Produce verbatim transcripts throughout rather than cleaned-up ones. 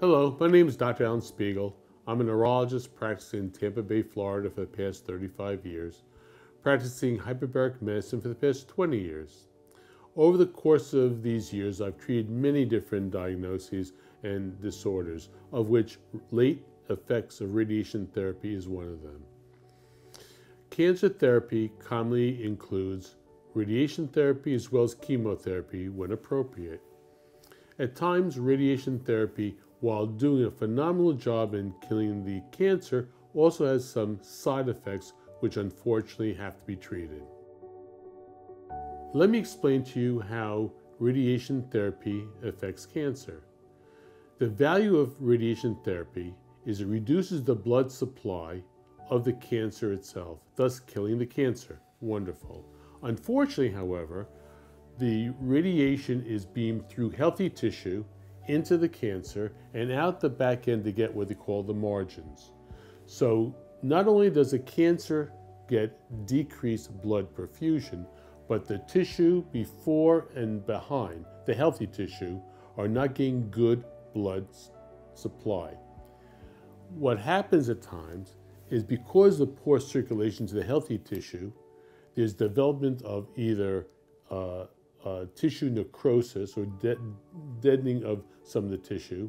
Hello, my name is Doctor Alan Spiegel. I'm a neurologist practicing in Tampa Bay, Florida for the past thirty-five years, practicing hyperbaric medicine for the past twenty years. Over the course of these years, I've treated many different diagnoses and disorders, of which late effects of radiation therapy is one of them. Cancer therapy commonly includes radiation therapy as well as chemotherapy when appropriate. At times, radiation therapy, while doing a phenomenal job in killing the cancer, also has some side effects which unfortunately have to be treated. Let me explain to you how radiation therapy affects cancer. The value of radiation therapy is it reduces the blood supply of the cancer itself, thus killing the cancer. Wonderful. Unfortunately, however, the radiation is beamed through healthy tissue into the cancer and out the back end to get what they call the margins. So not only does the cancer get decreased blood perfusion, but the tissue before and behind, the healthy tissue, are not getting good blood supply. What happens at times is because of poor circulation to the healthy tissue, there's development of either uh, uh, tissue necrosis or de deadening of some of the tissue,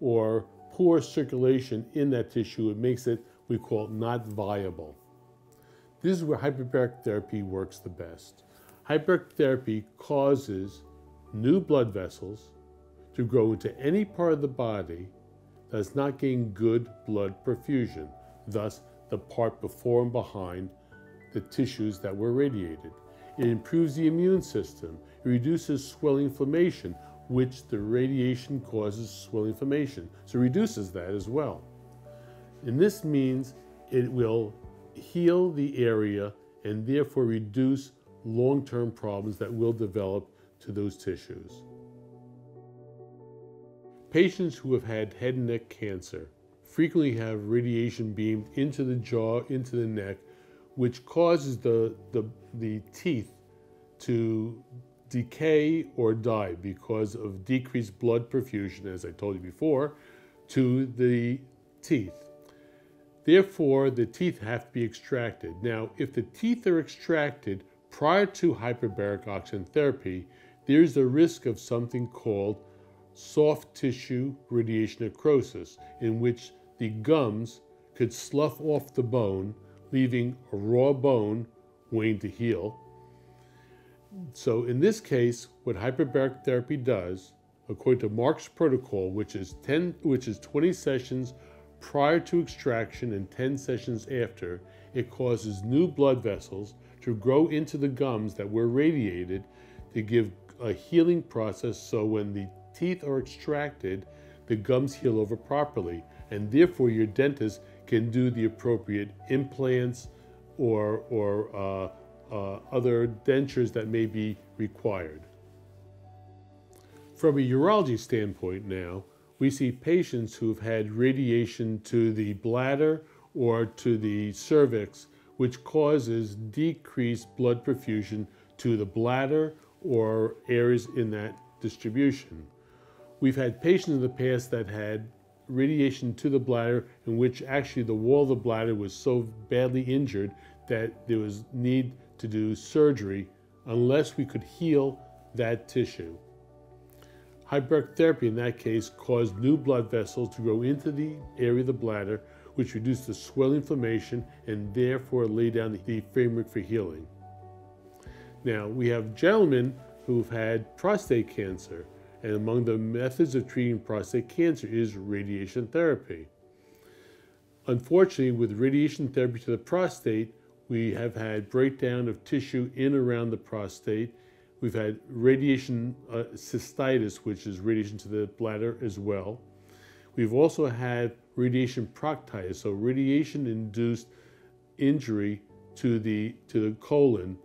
or poor circulation in that tissue. It makes it, we call it, not viable. This is where hyperbaric therapy works the best. Hyperbaric therapy causes new blood vessels to grow into any part of the body that's not getting good blood perfusion, thus the part before and behind the tissues that were radiated. It improves the immune system. It reduces swelling inflammation, which the radiation causes swelling inflammation. So it reduces that as well. And this means it will heal the area and therefore reduce long-term problems that will develop to those tissues. Patients who have had head and neck cancer frequently have radiation beamed into the jaw, into the neck, which causes the, the, the teeth to decay or die because of decreased blood perfusion, as I told you before, to the teeth. Therefore, the teeth have to be extracted. Now, if the teeth are extracted prior to hyperbaric oxygen therapy, there's a risk of something called soft tissue radiation necrosis, in which the gums could slough off the bone, leaving a raw bone waiting to heal. So in this case, what hyperbaric therapy does, according to Mark's protocol, which is ten, which is twenty sessions prior to extraction and ten sessions after, it causes new blood vessels to grow into the gums that were radiated to give a healing process, so when the teeth are extracted, the gums heal over properly, and therefore your dentist can do the appropriate implants or, or uh, uh, other dentures that may be required. From a urology standpoint now, we see patients who've had radiation to the bladder or to the cervix, which causes decreased blood perfusion to the bladder or areas in that distribution. We've had patients in the past that had radiation to the bladder in which actually the wall of the bladder was so badly injured that there was need to do surgery unless we could heal that tissue. Hyperbaric therapy in that case caused new blood vessels to grow into the area of the bladder, which reduced the swelling inflammation and therefore laid down the framework for healing. Now, we have gentlemen who've had prostate cancer, and among the methods of treating prostate cancer is radiation therapy. Unfortunately, with radiation therapy to the prostate, we have had breakdown of tissue in and around the prostate. We've had radiation uh, cystitis, which is radiation to the bladder as well. We've also had radiation proctitis, so radiation-induced injury to the, to the colon,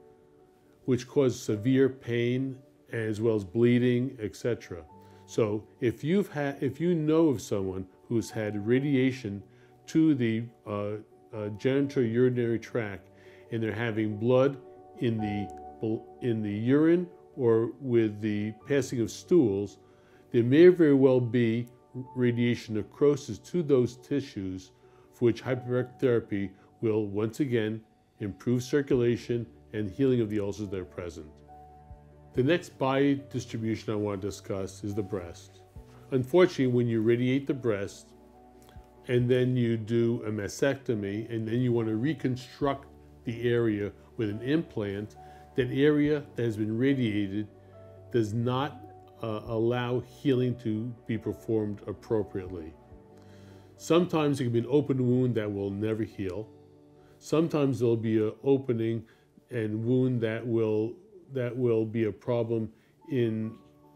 which causes severe pain as well as bleeding, et cetera. So if you've had, if you know of someone who's had radiation to the uh, uh, genitourinary tract and they're having blood in the, in the urine or with the passing of stools, there may very well be radiation necrosis to those tissues, for which hyperbaric therapy will once again improve circulation and healing of the ulcers that are present. The next body distribution I want to discuss is the breast. Unfortunately, when you radiate the breast and then you do a mastectomy and then you want to reconstruct the area with an implant, that area that has been radiated does not uh, allow healing to be performed appropriately. Sometimes it can be an open wound that will never heal. Sometimes there'll be an opening and wound that will, that will be a problem in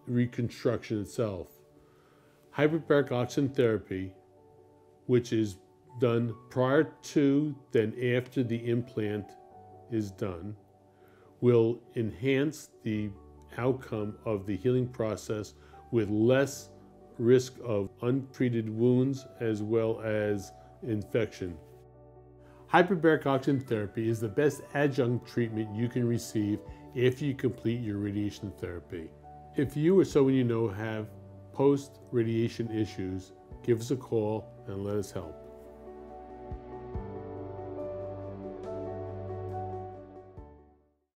reconstruction itself. Hyperbaric oxygen therapy, which is done prior to, then after the implant is done, will enhance the outcome of the healing process with less risk of untreated wounds as well as infection. Hyperbaric oxygen therapy is the best adjunct treatment you can receive if you complete your radiation therapy. If you or someone you know have post-radiation issues, give us a call and let us help.